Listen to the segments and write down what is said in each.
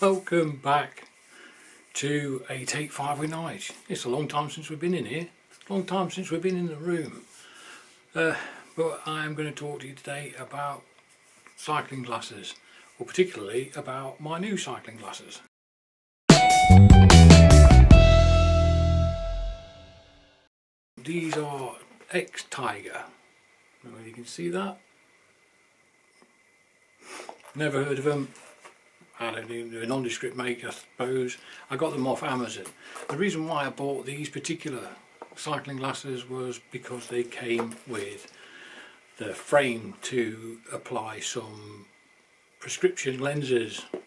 Welcome back to 885 with Nige. It's a long time since we've been in here. Long time since we've been in the room. But I am going to talk to you today about cycling glasses, or particularly about my new cycling glasses. These are X-Tiger. I don't know if you can see that. Never heard of them. I don't know, they're a nondescript make, I suppose. I got them off Amazon. The reason why I bought these particular cycling glasses was because they came with the frame to apply some prescription lenses. To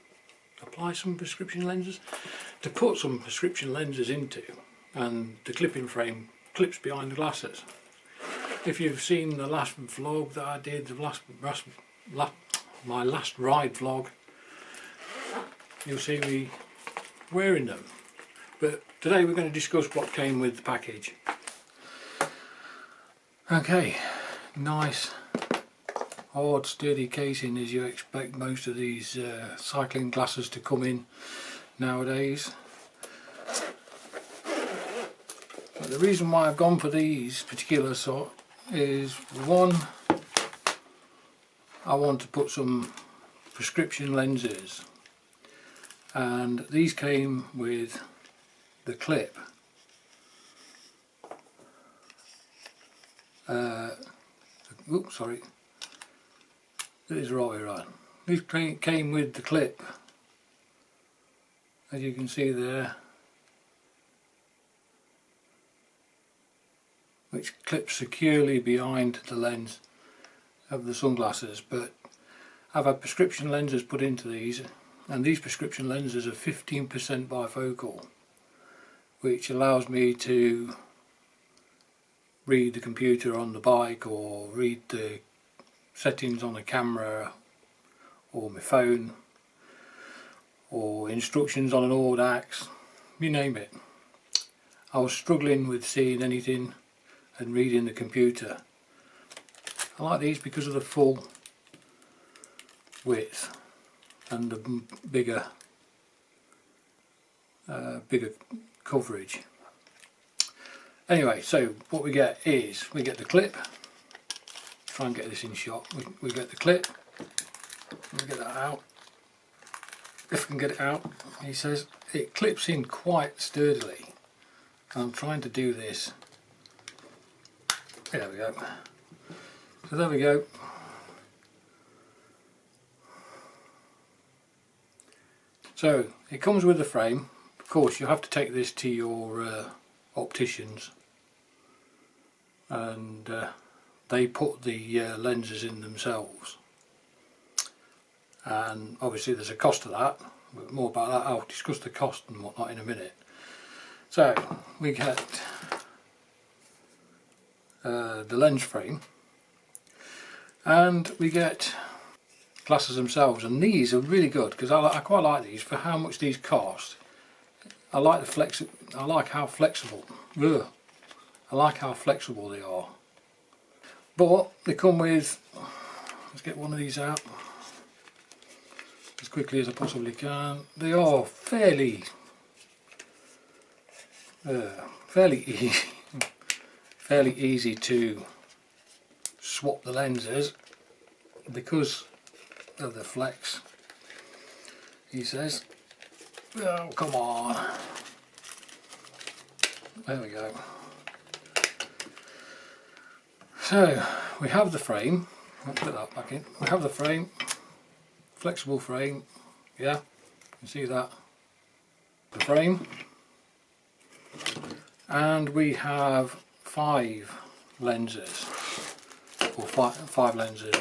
put some prescription lenses into, and the clipping frame clips behind the glasses. If you've seen the last vlog that I did, my last ride vlog, you'll see me wearing them. But today we're going to discuss what came with the package. Okay, nice hard sturdy casing, as you expect most of these cycling glasses to come in nowadays. But the reason why I've gone for these particular sort is, one, I want to put some prescription lenses, and these came with the clip. Oops, sorry, that is right way around. These came with the clip, as you can see there, which clips securely behind the lens of the sunglasses. But I've had prescription lenses put into these, and these prescription lenses are 15% bifocal, which allows me to read the computer on the bike, or read the settings on the camera or my phone, or instructions on an Audax, you name it. I was struggling with seeing anything and reading the computer. I like these because of the full width and the bigger bigger coverage. Anyway, so what we get is, we get the clip. Try and get this in shot. We get the clip. Let me get that out. If we can get it out, he says it clips in quite sturdily. I'm trying to do this. There we go. So there we go. So it comes with the frame. Of course, you have to take this to your opticians, and they put the lenses in themselves. And obviously, there's a cost to that. But more about that, I'll discuss the cost and whatnot in a minute. So we get the lens frame, and we get glasses themselves, and these are really good because I quite like these for how much these cost. I like the flexible they are. But they come with, let's get one of these out as quickly as I possibly can. They are fairly easy to swap the lenses because of the flex, he says. Oh, come on, there we go. So we have the frame. Let's put that back in. We have the frame, flexible frame. Yeah, you can see that, the frame. And we have five lenses.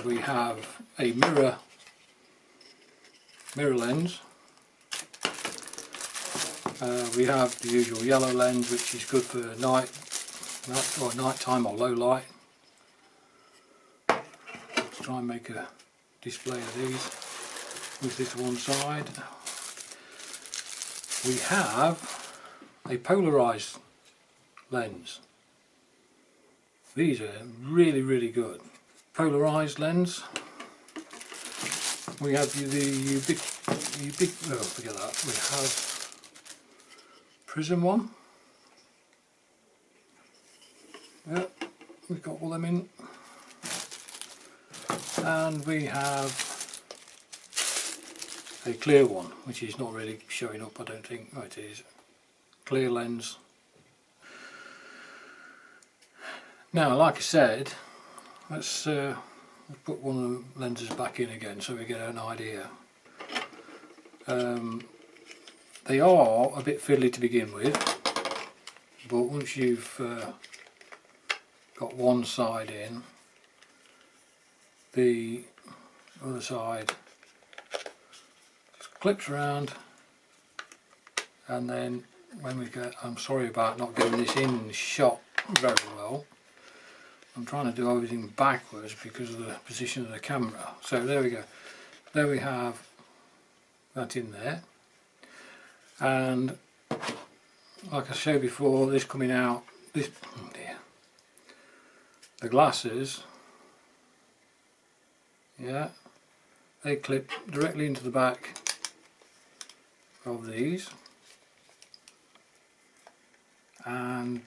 We have a mirror lens. We have the usual yellow lens, which is good for night time or low light. Let's try and make a display of these. Move this to one side. We have a polarized lens. These are really, really good. Polarised lens. We have the ubiquitous the big, no, forget that, we have prism one. Yep, we've got all them in. And we have a clear one, which is not really showing up, I don't think. Oh, it is. Clear lens. Now, like I said, let's put one of the lenses back in again so we get an idea. They are a bit fiddly to begin with, but once you've got one side in, the other side just clips around, and then when we get, I'm sorry about not getting this in shot very well, I'm trying to do everything backwards because of the position of the camera. So there we go, there we have that in there, and like I showed before, this coming out, this, oh dear, the glasses, yeah, they clip directly into the back of these. And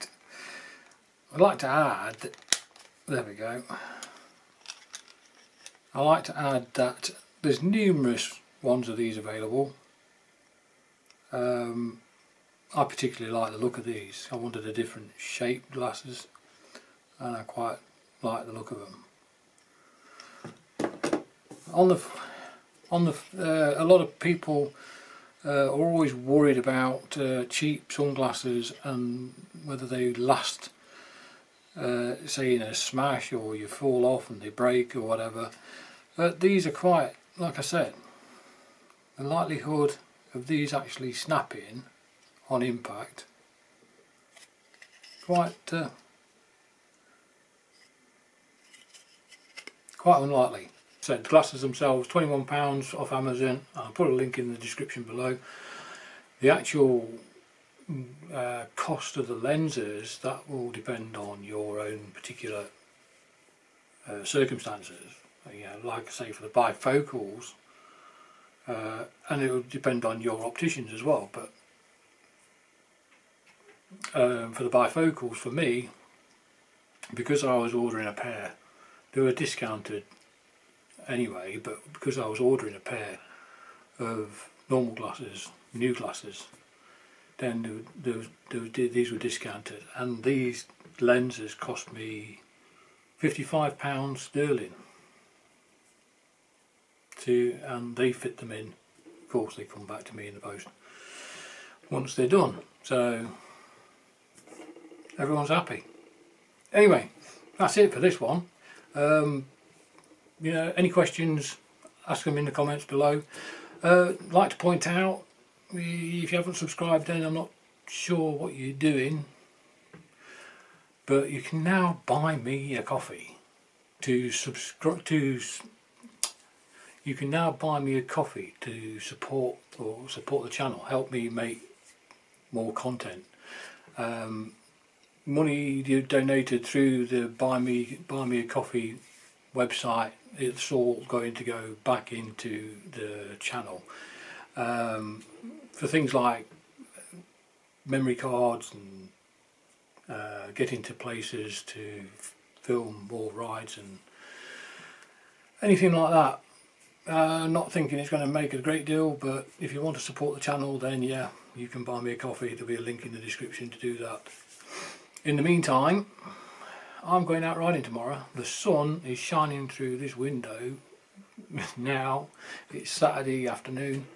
I'd like to add that, there we go, I like to add that there's numerous ones of these available. I particularly like the look of these. I wanted a different shaped glasses and I quite like the look of them. A lot of people are always worried about cheap sunglasses and whether they last, say in a smash, or you fall off and they break or whatever. But these are quite, like I said, the likelihood of these actually snapping on impact quite unlikely. So the glasses themselves, £21 off Amazon. I'll put a link in the description below. The actual cost of the lenses, that will depend on your own particular circumstances. You know, like I say, for the bifocals, and it will depend on your opticians as well. But for the bifocals, for me, because I was ordering a pair, they were discounted anyway, but because I was ordering a pair of normal glasses, new glasses, then these were discounted, and these lenses cost me £55 sterling to, and they fit them in. Of course, they come back to me in the post once they're done, so everyone's happy. Anyway, that's it for this one. You know, any questions, ask them in the comments below. I'd like to point out, if you haven't subscribed, then I'm not sure what you're doing, but you can now buy me a coffee. You can now buy me a coffee to support the channel, help me make more content. Money you donated through the Buy Me A Coffee website, it's all going to go back into the channel, for things like memory cards and getting to places to film more rides and anything like that. Not thinking it's going to make a great deal, but if you want to support the channel, then yeah, you can buy me a coffee. There'll be a link in the description to do that. In the meantime, I'm going out riding tomorrow. The sun is shining through this window now. It's Saturday afternoon.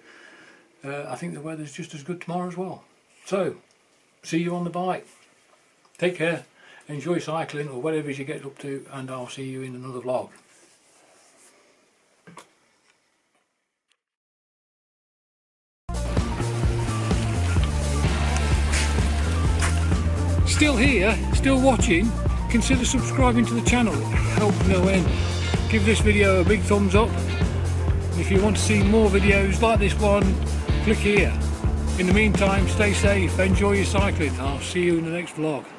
I think the weather's just as good tomorrow as well. So, see you on the bike. Take care, enjoy cycling or whatever you get up to, and I'll see you in another vlog. Still here, still watching. Consider subscribing to the channel, help no end. Give this video a big thumbs up. If you want to see more videos like this one, click here. In the meantime, stay safe, enjoy your cycling. I'll see you in the next vlog.